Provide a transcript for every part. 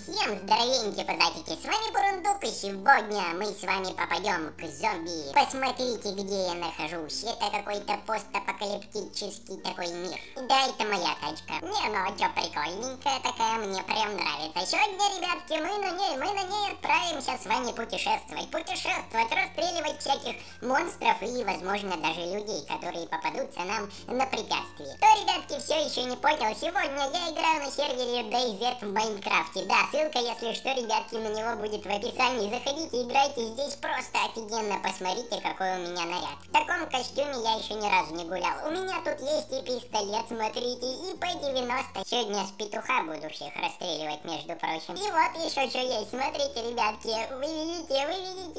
всем здоровеньки позатики, с вами Бурундук, и сегодня мы с вами попадем к зомби. Посмотрите, где я нахожусь, это какой-то постапокалиптический такой мир. Да, это моя тачка. Не, ну чё, прикольненькая такая, мне прям нравится. Сегодня, ребятки, мы на ней отправимся с вами путешествовать, расстреливать всяких монстров и, возможно, даже людей, которые попадутся нам на препятствии. Кто, ребятки, все еще не понял, сегодня я играю на сервере DayZ в Майнкрафте. Да, ссылка, если что, ребятки, на него будет в описании. Заходите, играйте, здесь просто офигенно. Посмотрите, какой у меня наряд. В таком костюме я еще ни разу не гулял. У меня тут есть и пистолет, смотрите, и П-90. Сегодня с петуха буду всех расстреливать, между прочим. И вот еще что есть, смотрите, ребятки. Вы видите,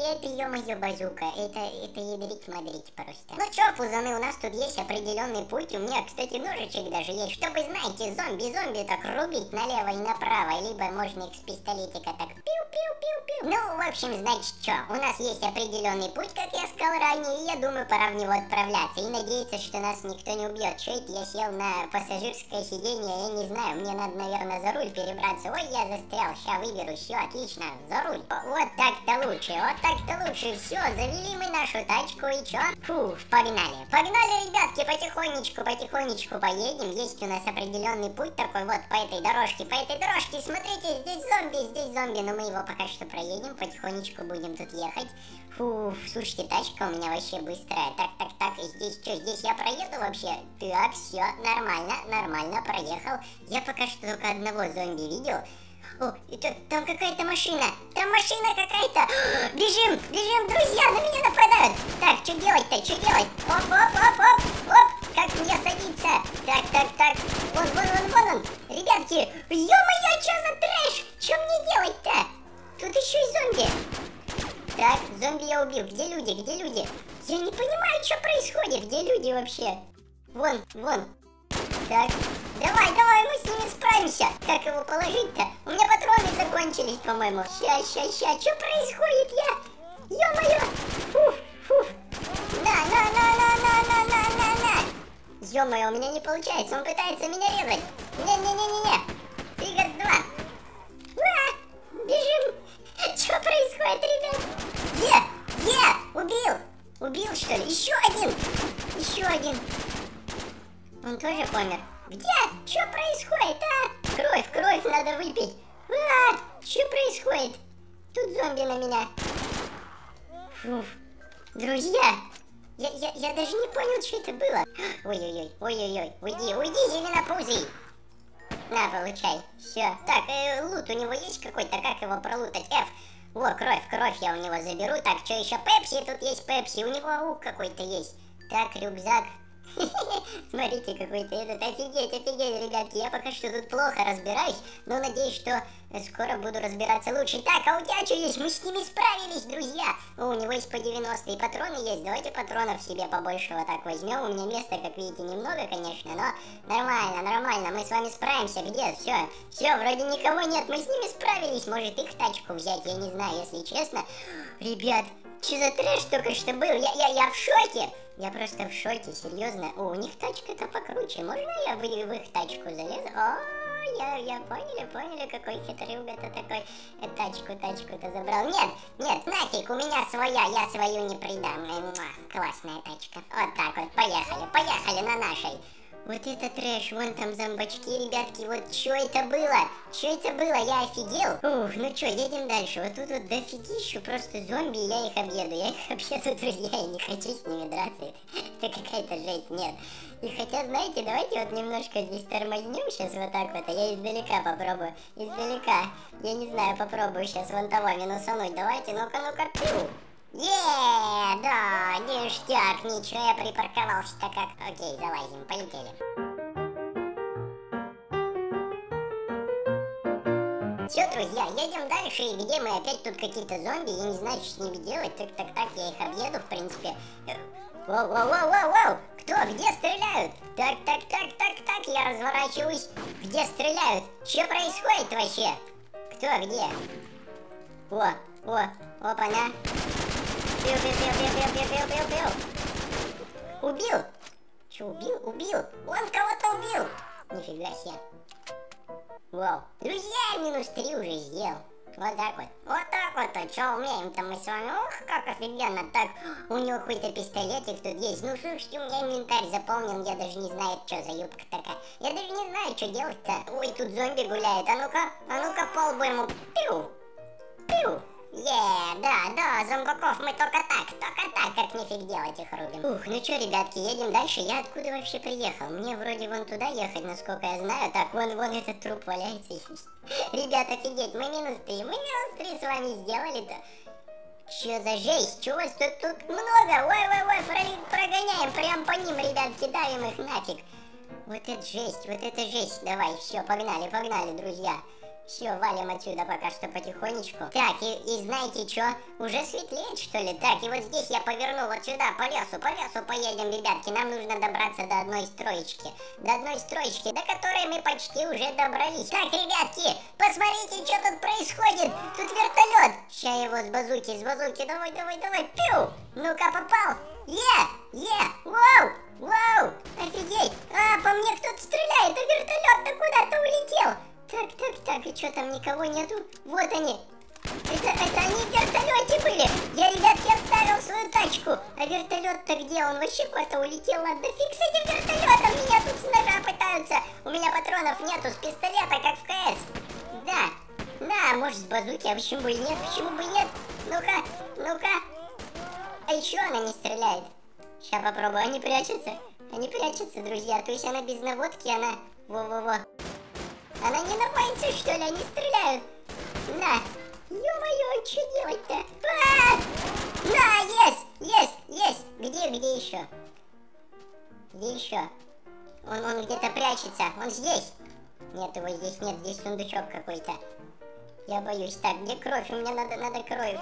это, ё-моё, базука. Это ядрить-мадрить просто. Ну чё, пузаны, у нас тут есть определенный путь. У меня, кстати, ножичек даже есть. Чтобы, знаете, зомби так рубить налево и направо, либо можно их с пистолетика так пиу-пиу-пиу-пиу. Ну, в общем, значит, что, у нас есть определенный путь, как я сказал ранее, и я думаю, пора в него отправляться и надеяться, что нас никто не убьет. Что это я сел на пассажирское сиденье, я не знаю, мне надо, наверное, за руль перебраться. Ой, я застрял, ща выберу, все, отлично, за руль. Вот так-то лучше, все, завели мы нашу тачку и чё? Фу, погнали, ребятки, потихонечку поедем, есть у нас определенный путь такой вот по этой дорожке, смотрите, здесь зомби, но мы его пока что проедем, потихонечку будем тут ехать. Фу, слушайте, тачка у меня вообще быстрая. Так, и здесь я проеду вообще? Так, все, нормально, проехал. Я пока что только одного зомби видел. О, там какая-то машина. Бежим, друзья, на меня нападают. Так, что делать-то? Оп. Как мне садиться? Так. Вон он. Ребятки, ё-моё, чё за трэш? Чё мне делать-то? Тут еще и зомби. Так, зомби я убил. Где люди? Я не понимаю, что происходит. Где люди вообще? Вон. Так, давай, мы с ними справимся. Как его положить-то? У меня патроны закончились, по-моему. Ща. Что происходит? Ё-моё. Фуф. На. Ё-моё, у меня не получается, он пытается меня резать. Не. Фигас 2. Ура! Бежим! Что происходит, ребят? Убил, что ли? Еще один. Он тоже помер. Где? Что происходит, а? Кровь надо выпить. А, что происходит? Тут зомби на меня. Фуф. Друзья! Я даже не понял, что это было. Ой-ой-ой, уйди, зеленопузый. На, получай. Все. Так, лут у него есть какой-то, как его пролутать? F. Во, кровь я у него заберу. Так, что еще? Пепси, тут есть пепси. У него аук какой-то есть. Так, рюкзак. Смотрите, какой-то этот. Офигеть, ребятки. Я пока что тут плохо разбираюсь, но надеюсь, что скоро буду разбираться лучше. Так, а у тебя что есть? Мы с ними справились, друзья. О, у него есть по 90 и патроны есть. Давайте патронов себе побольше вот так возьмем. У меня места, как видите, немного, конечно, но нормально. Мы с вами справимся. Где? Все, вроде никого нет. Мы с ними справились. Может, их тачку взять? Я не знаю, если честно. Ребят, что за трэш только что был? Я в шоке. Я просто в шоке, серьезно. О, у них тачка-то покруче. Можно я в их тачку залезу? О, я поняли, какой хитрюга-то такой. Тачку-то забрал. Нет, нафиг, у меня своя, я свою не придам. Классная тачка. Вот так вот, поехали на нашей. Вот это трэш, вон там зомбачки, ребятки, вот чё это было, я офигел. Ух, ну чё, едем дальше, вот тут вот дофигищу просто зомби, я их объеду, друзья, я не хочу с ними драться, это какая-то жесть, нет. И хотя, знаете, давайте вот немножко здесь тормознем сейчас вот так вот, а я издалека попробую, я не знаю, попробую сейчас вон того минусануть, давайте, ну-ка, пью. Да, ништяк, ничего, я припарковался-то как. Окей, залазим, полетели. Все, друзья, едем дальше, и где мы? Опять тут какие-то зомби, я не знаю, что с ними делать. Так, я их объеду, в принципе. Воу, кто, где стреляют? Так, я разворачиваюсь. Где стреляют? Что происходит вообще? Кто, где? Опа-на. Бил. Убил? Чё, убил? Он кого-то убил! Нифига себе. Вау. Друзья, -3 уже сделал. Вот так вот. Вот так вот, а что умеем-то мы с вами? Ух, как офигенно. Так, у него какой-то пистолетик тут есть. Ну, слушайте, у меня инвентарь заполнен. Я даже не знаю, что за юбка такая. Я даже не знаю, что делать-то. Ой, тут зомби гуляет. А ну-ка, полбу ему. Пиу. Пиу. Да, зомбаков мы только так, как нифиг делать их рубим. Ух, ну чё, ребятки, едем дальше. Я откуда вообще приехал? Мне вроде вон туда ехать, насколько я знаю. Так, вон этот труп валяется. Ребят, офигеть, мы минус 3 с вами сделали-то. Чё за жесть? Чё у вас тут много? Ой, прогоняем прям по ним, ребят, кидаем их нафиг. Вот это жесть. Давай, все, погнали, друзья. Все, валим отсюда пока что потихонечку. Так, и знаете что? Уже светлеет, что ли? Так, и вот здесь я поверну вот сюда, по лесу поедем, ребятки. Нам нужно добраться до одной строечки. До которой мы почти уже добрались. Так, ребятки, посмотрите, что тут происходит. Тут вертолет. Сейчас его с базуки. Давай. Пью! Ну-ка, попал. Вау! Вау! Офигеть! А, по мне кто-то стреляет, а вертолет-то куда-то улетел. Так, и что, там никого нету? Вот они. Это они в вертолете были. Я, ребятки, оставил свою тачку. А вертолет-то где? Он вообще куда-то улетел. Ладно, фиг с этим вертолетом. Меня тут с ножа пытаются. У меня патронов нету, с пистолета, как в КС. Да, может с базуки, а почему бы и нет? Ну-ка. А еще она не стреляет. Сейчас попробую. Они прячутся, друзья. То есть она без наводки, она... Во-во-во. Она не напоится, что ли? Они стреляют. На. Ё-моё, что делать-то? На, есть. Где еще? Он где-то прячется. Он здесь. Нет, его здесь нет. Здесь сундучок какой-то. Я боюсь. Так, где кровь? У меня надо кровь.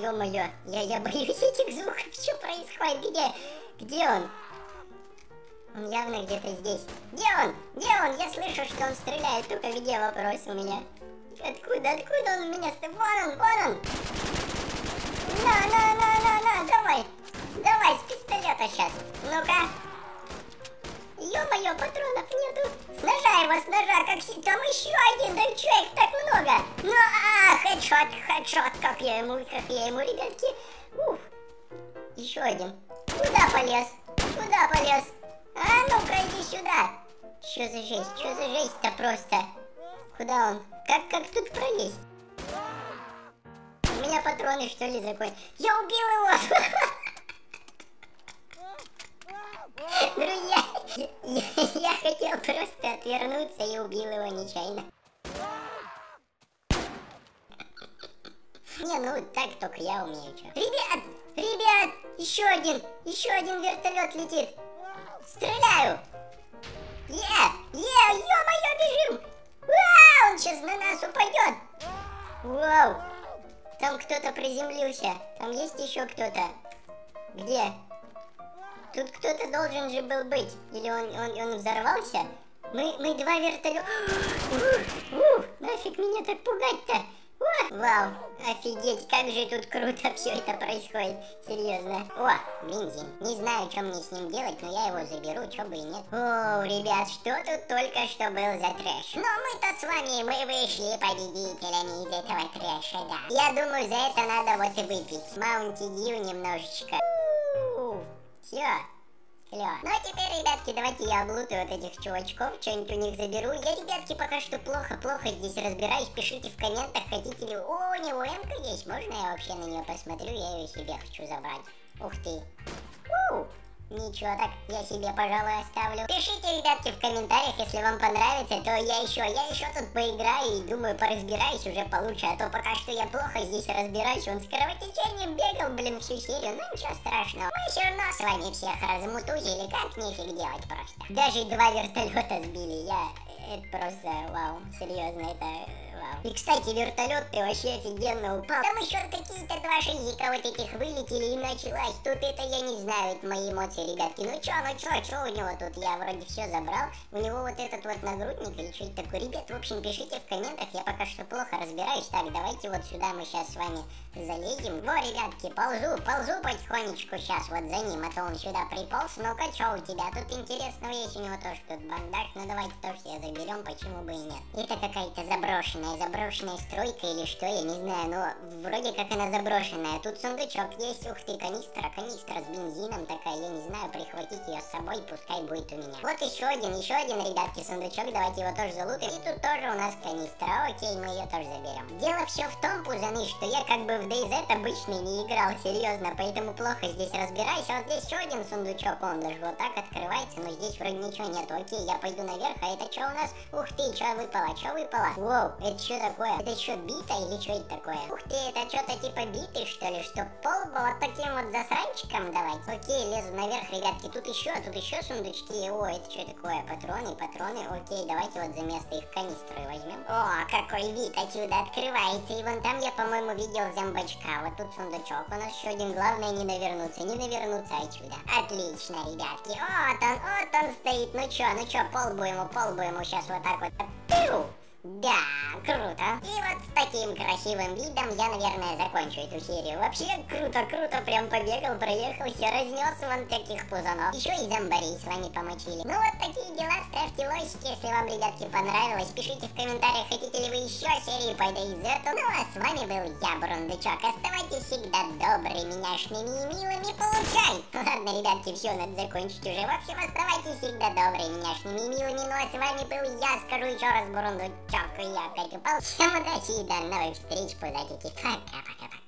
Ё-моё. Я боюсь этих звуков. Что происходит? Где он? Он явно где-то здесь. Где он? Я слышу, что он стреляет. Только где вопрос у меня? Откуда он меня... Вон он! На, давай, с пистолета сейчас. Ну-ка. Ё-моё, патронов нету. С ножа, как... Там еще один, да чё, их так много? Ну, хедшот, как я ему, ребятки. Уф. Еще один. Куда полез? А ну-ка, иди сюда. Что за жесть-то просто. Куда он? Как тут пролезть? У меня патроны, что ли, закончились? Я убил его! Друзья, я хотел просто отвернуться и убил его нечаянно. Не, ну так только я умею. Ребят, еще один вертолет летит. Стреляю! Ё-моё, бежим! Вау, он сейчас на нас упадет! Вау! Там кто-то приземлился. Там есть еще кто-то? Где? Тут кто-то должен же был быть. Или он взорвался? Мы два вертолета... Ух, нафиг меня так пугать-то? Вау, офигеть, как же тут круто все это происходит, серьезно. О, бензин, не знаю, что мне с ним делать, но я его заберу, что бы и нет. О, ребят, что тут только что был за трэш. Но мы-то с вами, мы вышли победителями из этого трэша, да. Я думаю, за это надо вот и выпить Маунти Дью немножечко. Все. Ну а теперь, ребятки, давайте я облутаю вот этих чувачков, что-нибудь у них заберу. Я, ребятки, пока что плохо здесь разбираюсь. Пишите в комментах, хотите ли... О, у него эмка есть, можно я вообще на нее посмотрю? Я ее себе хочу забрать. Ух ты. Ничего, так я себе, пожалуй, оставлю. Пишите, ребятки, в комментариях, если вам понравится, то я еще тут поиграю и, думаю, поразбираюсь уже получше. А то пока что я плохо здесь разбираюсь. Он с кровотечением бегал, блин, всю серию. Ну, ничего страшного. Мы все равно с вами всех размутузили. Как нифиг делать просто. Даже два вертолета сбили. Это просто вау. Серьезно, это... И, кстати, вертолет-то вообще офигенно упал. Там еще какие-то два шизика вот этих вылетели и началась. Тут это я не знаю, это мои эмоции, ребятки. Ну чё у него тут? Я вроде все забрал. У него вот этот вот нагрудник или что-то такое. Ребят, в общем, пишите в комментах, я пока что плохо разбираюсь. Так, давайте вот сюда мы сейчас с вами залезем. Во, ребятки, ползу потихонечку сейчас вот за ним, а то он сюда приполз. Ну-ка, чё у тебя тут интересного есть? У него тоже тут бандаж. Ну, давайте тоже я заберу. берем, почему бы и нет. Это какая-то заброшенная стройка или что, я не знаю, но вроде как она заброшенная. Тут сундучок есть, ух ты, канистра с бензином такая, я не знаю, прихватить ее с собой, пускай будет у меня. Вот еще один, ребятки, сундучок, давайте его тоже залутаем. И тут тоже у нас канистра, окей, мы ее тоже заберем. Дело все в том, пузаны, что я как бы в DayZ обычный не играл, серьезно, поэтому плохо здесь разбираюсь. А вот здесь еще один сундучок, он даже вот так открывается, но здесь вроде ничего нету. Окей, я пойду наверх, а это что у нас? Ух ты, что выпало? Воу, это что такое? Это что, бита или что это такое? Ух ты, это что-то типа биты, что ли, что пол был вот таким вот засранчиком давать? Окей, лезу наверх, ребятки, тут еще сундучки. О, это что такое? Патроны, окей, давайте вот за место их канистры возьмем. О, какой вид отсюда открывается, и вон там я, по-моему, видел зомбачка. Вот тут сундучок, у нас еще один, главное не навернуться отсюда. Отлично, ребятки, вот он стоит, ну чё, пол бы ему сейчас вот так вот. Да, круто. И вот с таким красивым видом я, наверное, закончу эту серию. Вообще, круто, прям побегал, проехал, все разнес вон таких пузанов. Еще и зомбарей с вами помочили. Ну вот такие дела, ставьте лайки, если вам, ребятки, понравилось. Пишите в комментариях, хотите ли вы еще серии по DayZ. Ну а с вами был я, Бурундучок. Оставайтесь всегда добрыми, няшными и милыми, получай! Ладно, ребятки, все, надо закончить уже. В общем, оставайтесь всегда добрыми, няшными и милыми. Ну а с вами был я, скажу еще раз, Бурундучок. Я опять упал. Всем удачи и до новых встреч, пузатики. Пока-пока-пока.